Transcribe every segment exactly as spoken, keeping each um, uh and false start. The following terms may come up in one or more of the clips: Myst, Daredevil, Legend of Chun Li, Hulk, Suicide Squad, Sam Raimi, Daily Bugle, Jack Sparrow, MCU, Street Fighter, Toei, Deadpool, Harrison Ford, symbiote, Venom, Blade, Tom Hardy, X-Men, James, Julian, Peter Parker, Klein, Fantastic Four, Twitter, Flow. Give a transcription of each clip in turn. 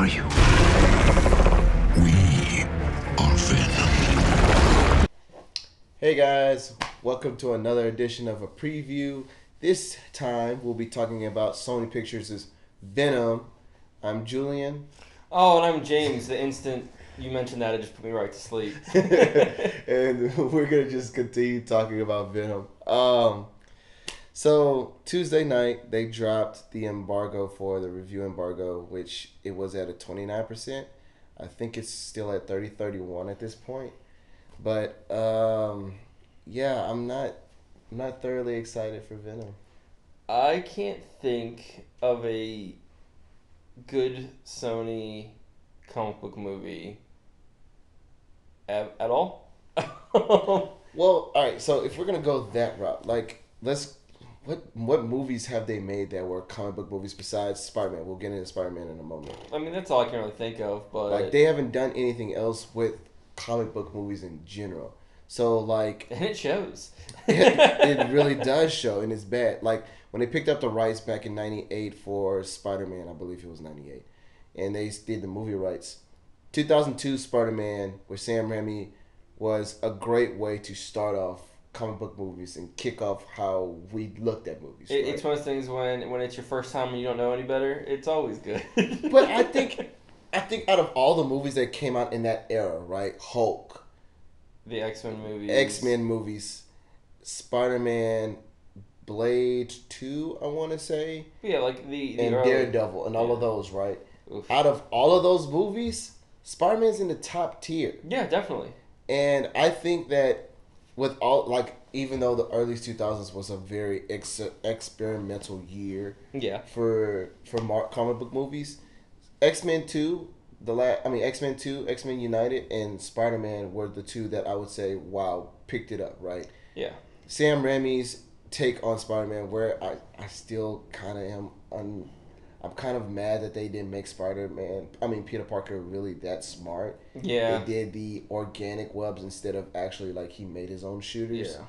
are you? We are Venom. Hey guys, welcome to another edition of a preview. This time we'll be talking about Sony Pictures' Venom. I'm Julian. Oh, and I'm James. The instant you mentioned that, it just put me right to sleep. And we're going to just continue talking about Venom. Um, so, Tuesday night, they dropped the embargo for the review embargo, which it was at a twenty-nine percent. I think it's still at thirty thirty-one at this point. But, um, yeah, I'm not, I'm not thoroughly excited for Venom. I can't think of a good Sony comic book movie at, at all. Well, all right, so if we're gonna go that route, like, let's what what movies have they made that were comic book movies besides Spider-Man? We'll get into Spider-Man in a moment. I mean, that's all I can really think of, but like, they haven't done anything else with comic book movies in general. So like, and it shows. it, it really does show, and it's bad. Like, when they picked up the rights back in ninety-eight for Spider-Man, I believe it was ninety-eight, and they did the movie rights. two thousand two Spider-Man with Sam Raimi was a great way to start off comic book movies and kick off how we looked at movies. It, right? It's one of those things when, when it's your first time and you don't know any better, it's always good. But I think I think out of all the movies that came out in that era, right? Hulk. The X-Men movies. X-Men movies. Spider-Man, Blade two, I want to say. Yeah, like the, the and early Daredevil and all yeah. of those, right? Oof. Out of all of those movies, Spider-Man's in the top tier. Yeah, definitely. And I think that with all, like, even though the early two thousands was a very ex experimental year, yeah, for for mar comic book movies, X-Men two, the la I mean X-Men two, X-Men United, and Spider-Man were the two that I would say, wow, picked it up, right? Yeah. Sam Raimi's take on Spider-Man, where I, I still kind of am un, I'm kind of mad that they didn't make Spider-Man, I mean Peter Parker, really that smart. Yeah. They did the organic webs instead of actually, like, he made his own shooters. Yeah.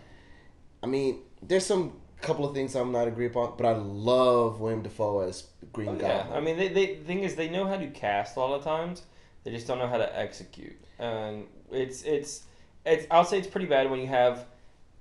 I mean, there's some couple of things I'm not agree upon, but I love William Dafoe as Green oh, Goblin. Yeah. I mean, they, they, the thing is, they know how to cast a lot of times, they just don't know how to execute. And it's it's it's I'll say it's pretty bad when you have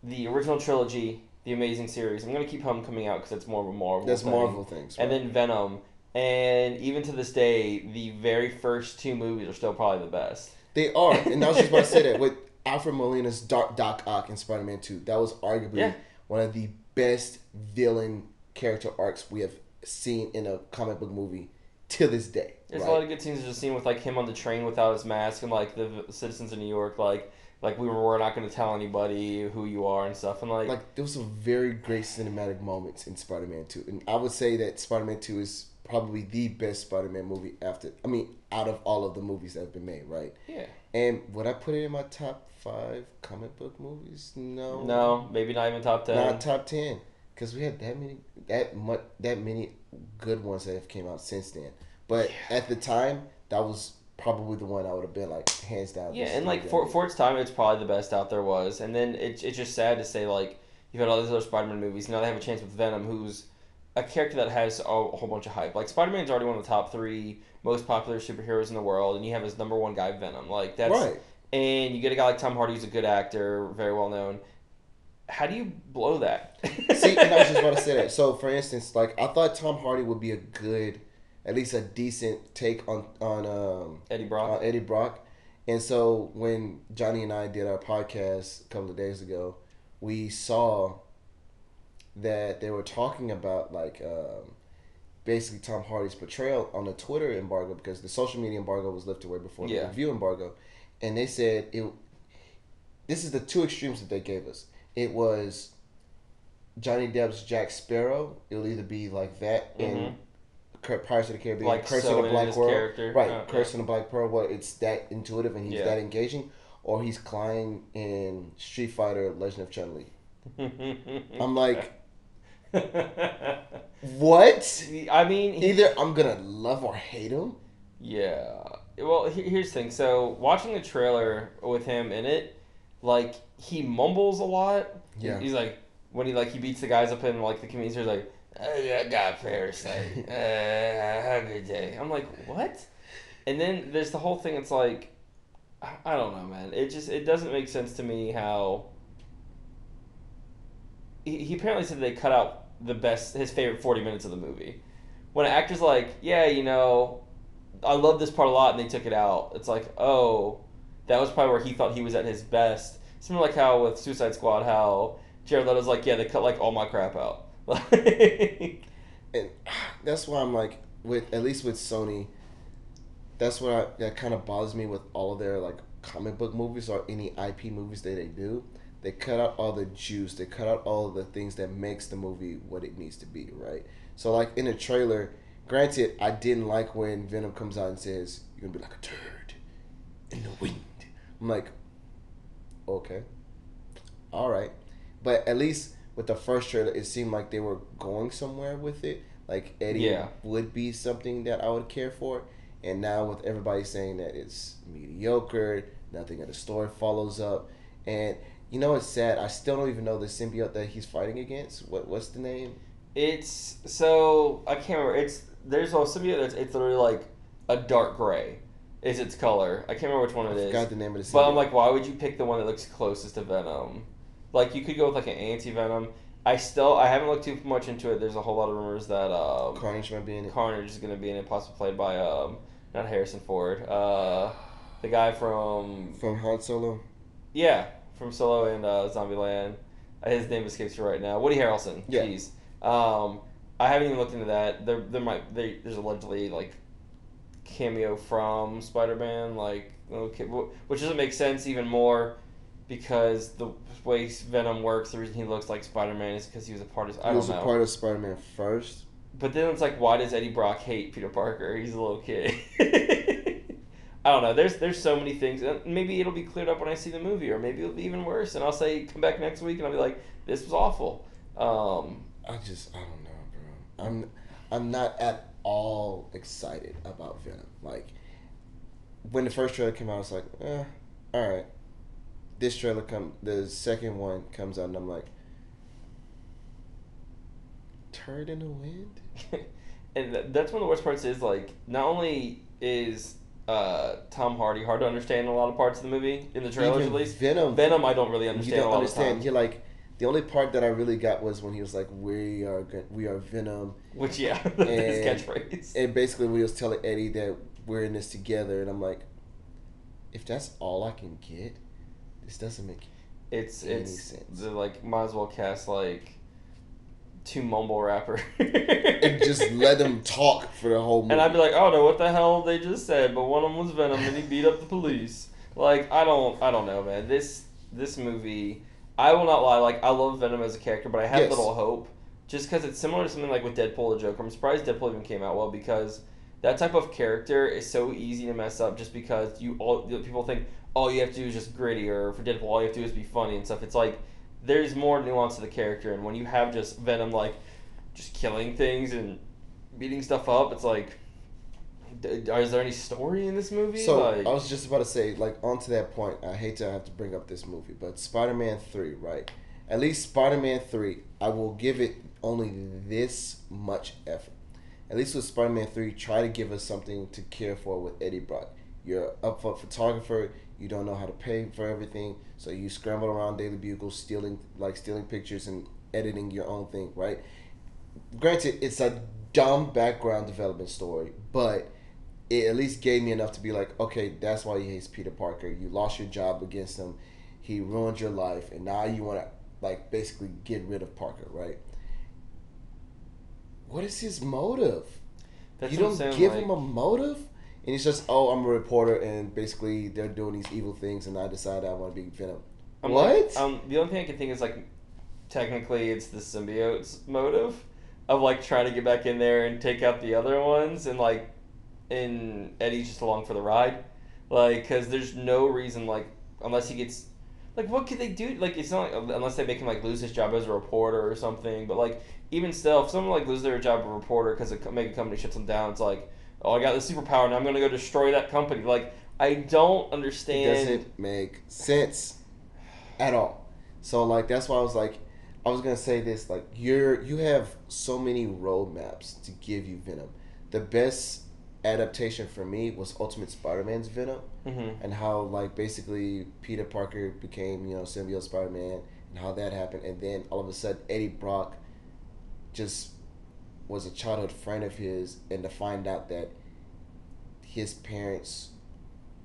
the original trilogy, the Amazing series. I'm going to keep Homecoming out because that's more of a Marvel That's thing. Marvel things. Right? And then Venom. And even to this day, the very first two movies are still probably the best. They are. And I was just about to say that with Alfred Molina's Doc Ock in Spider-Man two. That was arguably yeah. one of the best villain character arcs we have seen in a comic book movie to this day. There's right? a lot of good scenes. There's a scene with, like, him on the train without his mask and, like, the citizens of New York, like, Like, we were, we're not going to tell anybody who you are and stuff. And like, like, there was some very great cinematic moments in Spider-Man two. And I would say that Spider-Man two is probably the best Spider-Man movie after, I mean, out of all of the movies that have been made, right? Yeah. And would I put it in my top five comic book movies? No. No, maybe not even top ten. Not top ten. Because we had that many, that much, that many good ones that have came out since then. But yeah. at the time, that was probably the one I would have been, like, hands down. Yeah, and like for, for its time, it's probably the best out there was. And then it, it's just sad to say, like, you've had all these other Spider-Man movies, now they have a chance with Venom, who's a character that has a whole bunch of hype. Like, Spider-Man's already one of the top three most popular superheroes in the world, and you have his number one guy, Venom. Like, that's right. And you get a guy like Tom Hardy, who's a good actor, very well known. How do you blow that? See, and I was just about to say that. So, for instance, like, I thought Tom Hardy would be a good, at least a decent take on on um, Eddie Brock. On Eddie Brock, and so when Johnny and I did our podcast a couple of days ago, we saw that they were talking about, like, um, basically Tom Hardy's portrayal on the Twitter embargo, because the social media embargo was lifted way before yeah. the review embargo, and they said it. This is the two extremes that they gave us. It was Johnny Depp's Jack Sparrow. It'll either be like that mm-hmm. and Pirates of the Caribbean, like, Curse so of the Black Pearl, right? Oh, Curse yeah. of the Black Pearl, where it's that intuitive and he's yeah. that engaging, or he's Klein in Street Fighter, Legend of Chun Li. I'm like, what? I mean, either I'm gonna love or hate him. Yeah. Well, here's the thing. So watching the trailer with him in it, like, he mumbles a lot. Yeah. He's like, when he like he beats the guys up in, like, the community, he's like, I got a parasite. Uh, have a good day. I'm like, what? And then there's the whole thing. It's like, I don't know, man. It just it doesn't make sense to me how. He, he apparently said they cut out the best, his favorite forty minutes of the movie. When an actor's like, yeah, you know, I love this part a lot, and they took it out. It's like, oh, that was probably where he thought he was at his best. Similar like how with Suicide Squad, how Jared Leto's like, yeah, they cut like all my crap out. And that's why I'm like, with at least with Sony, that's what I, that kind of bothers me with all of their like comic book movies or any I P movies that they do. They cut out all the juice. They cut out all the things that makes the movie what it needs to be, right? So, like, in a trailer, granted, I didn't like when Venom comes out and says, you're going to be like a turd in the wind. I'm like, okay. All right. But at least with the first trailer, it seemed like they were going somewhere with it. Like, Eddie yeah. would be something that I would care for. And now with everybody saying that it's mediocre, nothing of the story follows up, and... You know what's sad? I still don't even know the symbiote that he's fighting against. What What's the name? It's, so, I can't remember. It's, there's a symbiote that's, it's literally like a dark gray is its color. I can't remember which one it is. I forgot the name of the symbiote. But I'm like, why would you pick the one that looks closest to Venom? Like, you could go with like an anti-Venom. I still, I haven't looked too much into it. There's a whole lot of rumors that, um... Carnage might be in it. Carnage is going to be in it, possibly played by, um, not Harrison Ford. Uh, the guy from... From Han Solo? Yeah. From Solo and uh, Zombieland. His name escapes me right now. Woody Harrelson. Yeah. Jeez. Um, I haven't even looked into that. There, there might there, there's allegedly like cameo from Spider-Man, like okay, which doesn't make sense even more because the way Venom works, the reason he looks like Spider-Man is because he was a part of. I don't know. He was a part of Spider-Man first. But then it's like, why does Eddie Brock hate Peter Parker? He's a little kid. I don't know. There's there's so many things. Maybe it'll be cleared up when I see the movie, or maybe it'll be even worse. And I'll say, come back next week, and I'll be like, this was awful. Um, I just, I don't know, bro. I'm I'm not at all excited about Venom. Like, when the first trailer came out, I was like, eh, all right. This trailer, come, the second one comes out, and I'm like, turd in the wind? And that's one of the worst parts is, like, not only is... Uh, Tom Hardy, hard to understand in a lot of parts of the movie, in the trailers at least. Venom. Venom, I don't really understand. You don't understand. You're like, the only part that I really got was when he was like, "We are, we are Venom." Which yeah, that's his catchphrase. And basically, we was telling Eddie that we're in this together, and I'm like, if that's all I can get, this doesn't make it's any it's sense. They're like, might as well cast like two mumble rappers and just let them talk for the whole movie. And I'd be like, oh no, what the hell they just said? But one of them was Venom, and he beat up the police. Like, I don't, I don't know, man. This this movie, I will not lie. Like, I love Venom as a character, but I have yes. little hope just because it's similar to something like with Deadpool or Joker. I'm surprised Deadpool even came out well because that type of character is so easy to mess up. Just because you all people think all you have to do is just gritty, or for Deadpool all you have to do is be funny and stuff. It's like, there's more nuance to the character, and when you have just Venom, like, just killing things and beating stuff up, it's like, is there any story in this movie? So, like, I was just about to say, like, onto that point, I hate to have to bring up this movie, but Spider-Man three, right? At least Spider-Man three, I will give it only this much effort. At least with Spider-Man three, try to give us something to care for with Eddie Brock. You're an upfront photographer. You don't know how to pay for everything, so you scramble around Daily Bugle, stealing like stealing pictures and editing your own thing, right? Granted, it's a dumb background development story, but it at least gave me enough to be like, okay, that's why he hates Peter Parker. You lost your job against him. He ruined your life, and now you want to like basically get rid of Parker, right? What is his motive? That's you don't give like... him a motive? And it's just, oh, I'm a reporter, and basically they're doing these evil things, and I decided I want to be Venom. I'm what? Like, um, the only thing I can think is, like, technically it's the symbiote's motive of, like, trying to get back in there and take out the other ones, and, like, and Eddie's just along for the ride. Like, because there's no reason, like, unless he gets... Like, what could they do? Like, it's not... Like, unless they make him, like, lose his job as a reporter or something, but, like, even still, if someone, like, loses their job as a reporter because a mega company shuts them down, it's like... Oh, I got the superpower, and I'm going to go destroy that company. Like, I don't understand. It doesn't make sense at all. So, like, that's why I was like, I was gonna say this, like you're you have so many roadmaps to give you Venom. The best adaptation for me was Ultimate Spider-Man's Venom, mm-hmm. and how like basically Peter Parker became, you know, symbiote Spider-Man, and how that happened, and then all of a sudden Eddie Brock just was a childhood friend of his, and to find out that his parents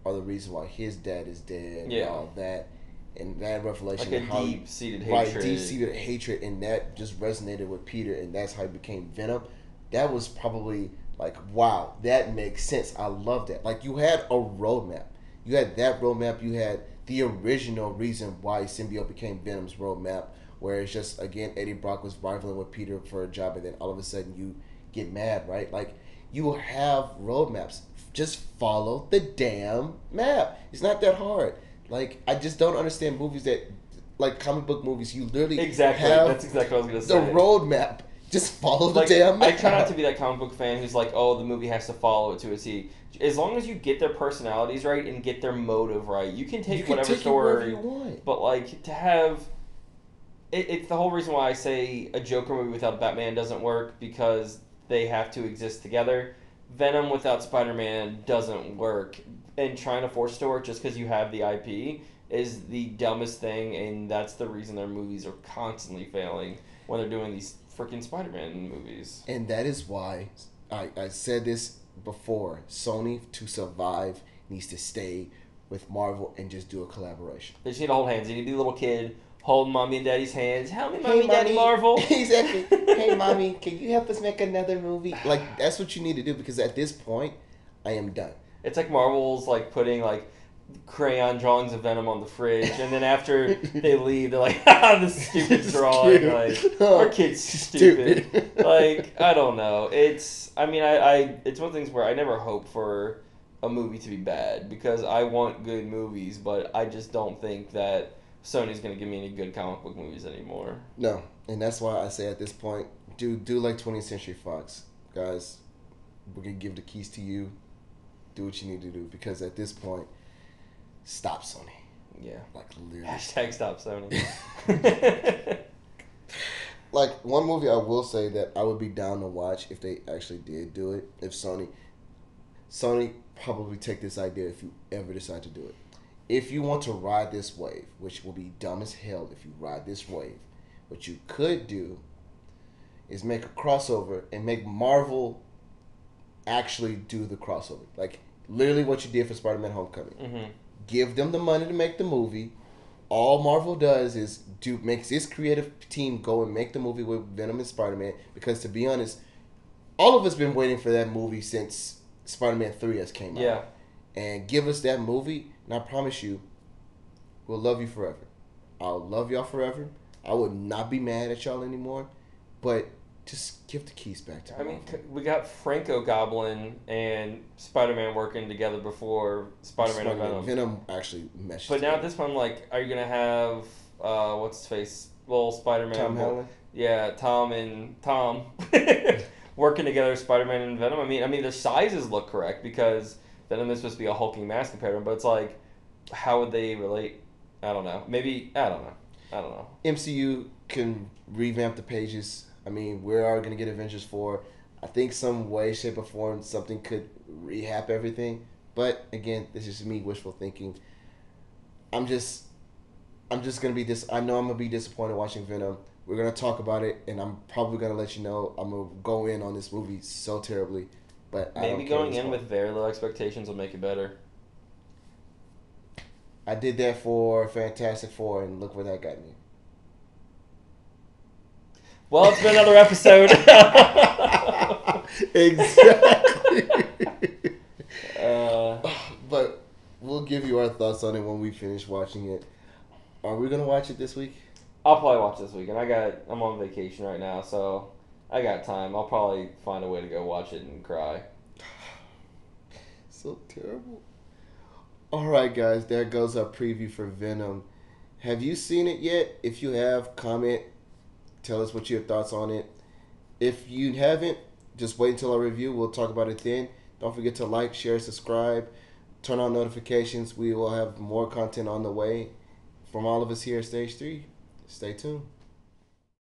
are the reason why his dad is dead, yeah. and all that. And that revelation, like a deep seated hatred, deep seated hatred, and that just resonated with Peter, and that's how he became Venom. That was probably like, wow, that makes sense. I love that. Like you had a roadmap, you had that roadmap, you had the original reason why symbiote became Venom's roadmap, where it's just again Eddie Brock was rivaling with Peter for a job, and then all of a sudden you get mad, right? Like you have roadmaps. Just follow the damn map. It's not that hard. Like, I just don't understand movies that, like, comic book movies, you literally exactly. have That's exactly what I was gonna say. The roadmap. Just follow the like, damn map. I try not to be that comic book fan who's like, oh, the movie has to follow it to a T. As long as you get their personalities right and get their motive right, you can take you can whatever take story you want. But, like, to have... It, it's the whole reason why I say a Joker movie without Batman doesn't work, because they have to exist together. Venom without Spider-Man doesn't work. And trying to force store it just because you have the I P is the dumbest thing, and that's the reason their movies are constantly failing when they're doing these freaking Spider-Man movies. And that is why I, I said this before. Sony, to survive, needs to stay with Marvel and just do a collaboration. They just need to hold hands. They need to be a little kid, hold mommy and daddy's hands. Help me, mommy, hey, daddy, mommy. Marvel. Exactly. Hey, mommy, can you help us make another movie? Like, that's what you need to do, because at this point, I am done. It's like Marvel's like putting like crayon drawings of Venom on the fridge, and then after they leave, they're like, "Ah, this is stupid this is drawing! Cute. Like our kid's stupid." stupid. Like I don't know. It's I mean I, I it's one of the things where I never hope for a movie to be bad, because I want good movies, but I just don't think that Sony's gonna give me any good comic book movies anymore. No, and that's why I say at this point, do do like twentieth century fox guys. We're gonna give the keys to you. Do what you need to do, because at this point, stop Sony. Yeah. Like, literally. Hashtag stop Sony. Like, one movie I will say that I would be down to watch if they actually did do it, if Sony... Sony, probably take this idea if you ever decide to do it. If you want to ride this wave, which will be dumb as hell if you ride this wave, what you could do is make a crossover and make Marvel actually do the crossover. Like, literally what you did for Spider-Man Homecoming. Mm-hmm. Give them the money to make the movie. All Marvel does is do makes this creative team go and make the movie with Venom and Spider-Man, because to be honest, all of us been waiting for that movie since Spider-Man three has came yeah. out. And give us that movie, and I promise you, we'll love you forever. I'll love y'all forever. I will not be mad at y'all anymore. But just give the keys back to me. I mean, we got Franco Goblin and Spider-Man working together before Spider-Man, Spider-Man and Venom. Venom actually meshed. But now it. At this point, I'm like, are you gonna have uh, what's his face? Well, Spider-Man. Tom Holland. Yeah, Tom and Tom working together, Spider-Man and Venom. I mean, I mean, their sizes look correct, because Venom is supposed to be a hulking mass compared to him, but it's like, how would they relate? I don't know. Maybe I don't know. I don't know. M C U can revamp the pages. I mean, we are going to get Avengers four. I think some way, shape, or form, something could rehab everything. But, again, this is me wishful thinking. I'm just I'm just going to be dis- I know I'm going to be disappointed watching Venom. We're going to talk about it, and I'm probably going to let you know I'm going to go in on this movie so terribly. But Maybe I don't going in with very low expectations will make it better. I did that for Fantastic Four, and look where that got me. Well, it's been another episode. Exactly. Uh, but we'll give you our thoughts on it when we finish watching it. Are we gonna watch it this week? I'll probably watch it this week, and I got I'm on vacation right now, so I got time. I'll probably find a way to go watch it and cry. So terrible. All right, guys, there goes our preview for Venom. Have you seen it yet? If you have, comment. Tell us what your thoughts on it. If you haven't, just wait until our review. We'll talk about it then. Don't forget to like, share, subscribe. Turn on notifications. We will have more content on the way. From all of us here at Stage three, stay tuned.